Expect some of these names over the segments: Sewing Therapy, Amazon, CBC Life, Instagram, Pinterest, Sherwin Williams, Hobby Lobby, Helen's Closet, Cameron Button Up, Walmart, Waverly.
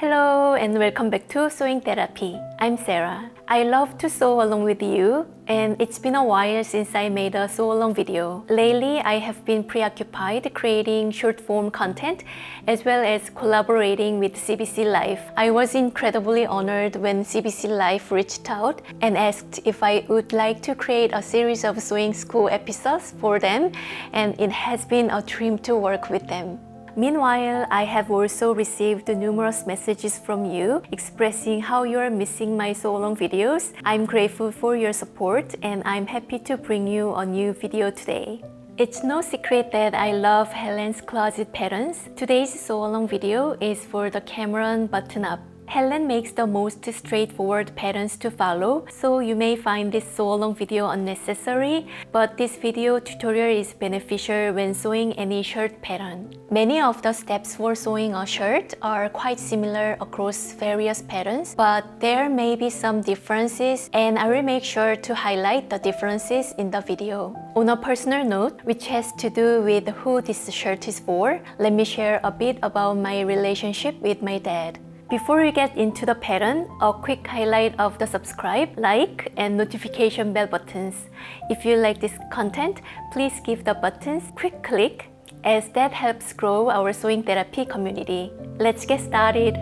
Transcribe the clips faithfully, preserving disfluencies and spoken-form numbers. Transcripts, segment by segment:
Hello and welcome back to Sewing Therapy. I'm Sarah. I love to sew along with you, and it's been a while since I made a sew along video. Lately, I have been preoccupied creating short form content as well as collaborating with C B C Life. I was incredibly honored when C B C Life reached out and asked if I would like to create a series of sewing school episodes for them, and it has been a dream to work with them. Meanwhile, I have also received numerous messages from you expressing how you are missing my sew along videos. I'm grateful for your support, and I'm happy to bring you a new video today. It's no secret that I love Helen's Closet patterns. Today's sew along video is for the Cameron Button Up. Helen makes the most straightforward patterns to follow, so you may find this sew along video unnecessary, but this video tutorial is beneficial when sewing any shirt pattern. Many of the steps for sewing a shirt are quite similar across various patterns, but there may be some differences, and I will make sure to highlight the differences in the video. On a personal note, which has to do with who this shirt is for, let me share a bit about my relationship with my dad. Before we get into the pattern, a quick highlight of the subscribe, like, and notification bell buttons. If you like this content, please give the buttons a quick click, as that helps grow our Sewing Therapy community. Let's get started!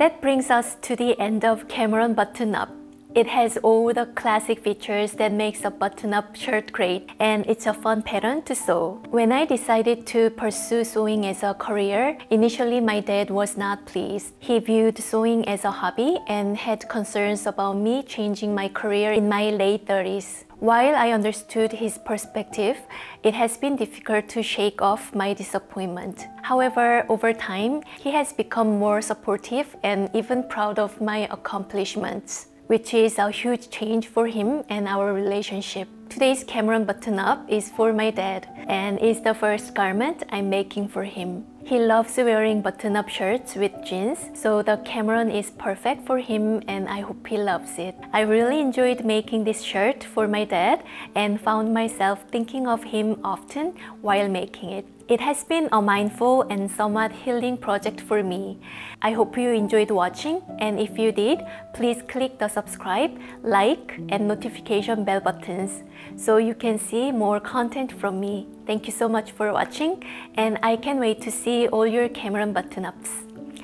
And that brings us to the end of Cameron Button Up. It has all the classic features that makes a button-up shirt great, and it's a fun pattern to sew. When I decided to pursue sewing as a career, initially my dad was not pleased. He viewed sewing as a hobby and had concerns about me changing my career in my late thirties. While I understood his perspective, it has been difficult to shake off my disappointment. However, over time, he has become more supportive and even proud of my accomplishments, which is a huge change for him and our relationship. Today's Cameron Button Up is for my dad and is the first garment I'm making for him. He loves wearing button-up shirts with jeans, so the Cameron is perfect for him and I hope he loves it. I really enjoyed making this shirt for my dad and found myself thinking of him often while making it. It has been a mindful and somewhat healing project for me. I hope you enjoyed watching, and if you did, please click the subscribe, like, and notification bell buttons so you can see more content from me. Thank you so much for watching, and I can't wait to see all your Cameron button-ups.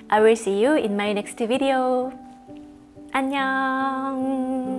I will see you in my next video. 안녕!